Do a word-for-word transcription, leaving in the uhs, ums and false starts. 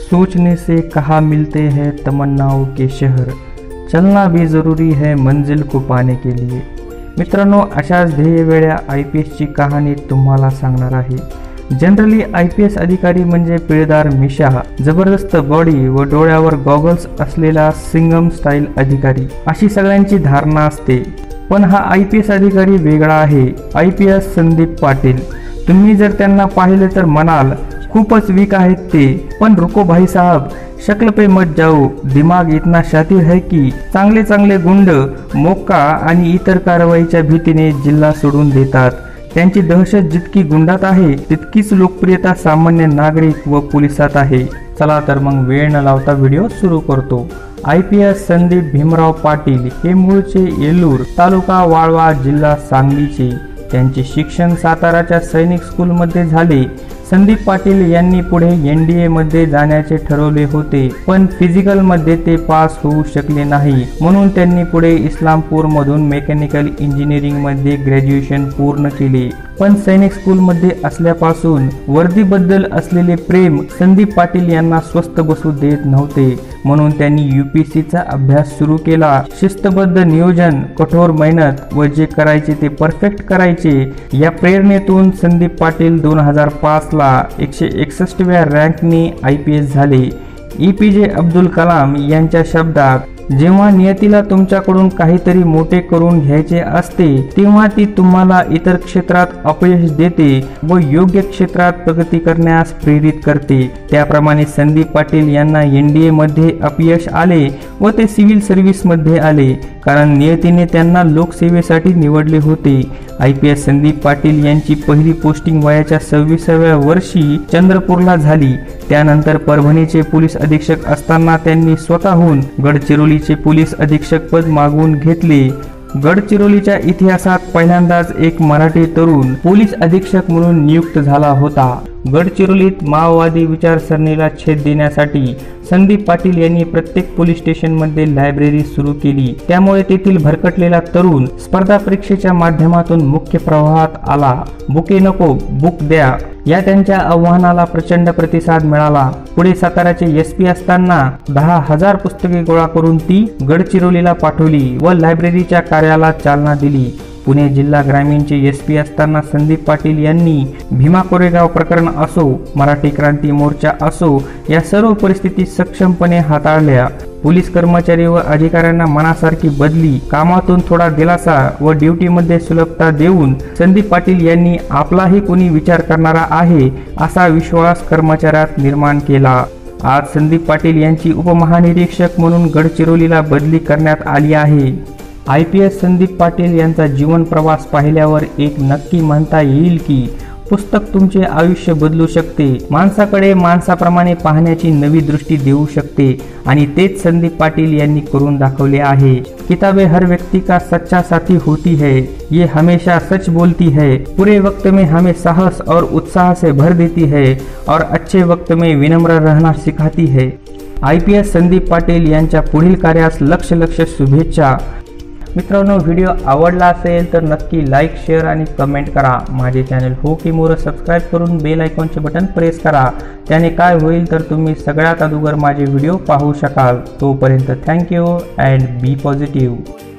सोचने से कहाँ मिलते हैं तमन्नाओं के शहर, चलना भी ज़रूरी है मंजिल को पाने के लिए। मित्रांनो, अशाच ध्येयवेळ्या आय पी एसची कहाणी तुम्हाला सांगणार आहे। जनरली आय पी एस अधिकारी म्हणजे पिळदार मिशा, जबरदस्त बॉडी व डोळ्यावर गॉगल्स असलेला सिंघम स्टाईल अधिकारी अशी सगळ्यांची धारणा असते, पण हा आय पी एस अधिकारी वेगळा आहे। I P S Sandeep Patil, तुम्ही जर त्यांना पाहिले तर म्हणाल खूपच वीक आहेत ते, पण रुको भाई साहब, शक्ल पे मत जाओ, दिमाग इतना शातिर है की चांगले चांगले गुंड मोक्का आणि इतर कारवाईच्या भीतीने जिल्हा सोडून देतात। त्यांची दहशत जितकी गुंडात आहे तितकीच लोकप्रियता सामान्य नागरिक व पोलिसात आहे। चला तर मग वेळ न लावता व्हिडिओ सुरू करतो। I P S Sandeep Bhimrao Patil हे मूळचे येलूर, तालुका वाळवा, जिल्हा सांगलीचे। त्यांचे शिक्षण साताराच्या सैनिक स्कूलमध्ये झाले। संदीप पाटील यांनी पुढे एनडीए मध्ये जाण्याचे ठरवले होते, पण फिजिकल मध्ये ते पास होऊ शकले नाही, म्हणून त्यांनी पुढे इस्लामपूर मधून मेकॅनिकल इंजिनिअरिंग मध्ये ग्रॅज्युएशन पूर्ण केले। पण सैनिक स्कूल मध्ये असल्यापासून वर्दीबद्दल असलेले प्रेम संदीप पाटील यांना स्वस्थ बसू देत नव्हते, म्हणून त्यांनी यूपीएससी चा अभ्यास सुरू केला। शिस्तबद्ध नियोजन, कठोर मेहनत व जे करायचे ते परफेक्ट करायचे या प्रेरणेतून संदीप पाटील दोन हजार पाच ला एकशे एकसष्टव्या रँकने आय पी एस झाले। ई पी जे अब्दुल कलाम यांच्या शब्दात, जेव्हा नियतीला तुमच्याकडून काहीतरी मोठे करून घ्यायचे असते तेव्हा ती तुम्हाला इतर क्षेत्रात अपयश देते व योग्य क्षेत्रात प्रगती करण्यास प्रेरित करते। त्याप्रमाणे संदीप पाटील यांना एनडीए मध्ये अपयश आले व ते सिव्हिल सर्व्हिसमध्ये आले, कारण नियतीने त्यांना लोकसेवेसाठी निवडले होते। I P S Sandeep Patil यांची पहिली पोस्टिंग वयाच्या सव्वीसाव्या वर्षी चंद्रपूरला झाली। त्यानंतर परभणीचे पोलीस अधीक्षक असताना त्यांनी स्वतःहून गडचिरोलीचे पोलीस अधीक्षक पद मागवून घेतले। गडचिरोलीच्या इतिहासात पहिल्यांदाच एक मराठी तरुण पोलीस अधीक्षक म्हणून नियुक्त झाला होता। गडचिरोलीत माओवादी विचारसरणीला छेद देण्यासाठी संदीप पाटील यांनी प्रत्येक पोलीस स्टेशनमध्ये लायब्ररी सुरू केली, त्यामुळे तेथील भरकटलेला तरुण स्पर्धा परीक्षेच्या माध्यमातून मुख्य प्रवाहात आला। बुके नको बुक द्या या त्यांच्या आव्हानाला प्रचंड प्रतिसाद मिळाला। पुढे साताराचे एसपी असताना दहा हजार पुस्तके गोळा करून ती गडचिरोलीला पाठवली व लायब्ररीच्या कार्याला चालना दिली। पुणे जिल्हा ग्रामीणचे एसपी असताना संदीप पाटील यांनी भीमा कोरेगाव प्रकरण असो, मराठी क्रांती मोर्चा असो, या सर्व परिस्थिती सक्षमपणे हाताळल्या। पोलीस कर्मचारी व अधिकाऱ्यांना मनासारखी बदली, कामातून थोडा दिलासा व ड्युटीमध्ये सुलभता देऊन संदीप पाटील यांनी आपलाही कोणी विचार करणारा आहे असा विश्वास कर्मचाऱ्यात निर्माण केला। आज संदीप पाटील यांची उपमहानिरीक्षक म्हणून गडचिरोलीला बदली करण्यात आली आहे। I P S Sandeep Patil यांचा जीवन प्रवास पाहिल्यावर एक नक्की म्हणता येईल की पुस्तक तुमचे आयुष्य बदलू शकते, माणसाकडे माणसाप्रमाणे पाहण्याची नवी दृष्टी देऊ शकते, आणि तेच संदीप पाटील यांनी करून दाखवले आहे। किताबें हर व्यक्ति का सच्चा साथी होती है, ये हमेशा सच बोलती है, पूरे वक्त में हमें साहस और उत्साह से भर देती है और अच्छे वक्त में विनम्र रहना सिखाती है। I P S Sandeep Patil यांच्या पुढील कार्यास लक्ष लक्ष शुभेच्छा। मित्रांनो, व्हिडिओ आवडला असेल तर नक्की लाईक, शेअर आणि कमेंट करा। माझे चॅनल होकी मोरह सबस्क्राईब करून बेल आयकॉनचे बटन प्रेस करा, त्याने काय होईल तर तुम्ही सगळ्यात अगोदर माझे व्हिडिओ पाहू शकाल। तोपर्यंत थँक्यू अँड बी पॉझिटिव्ह।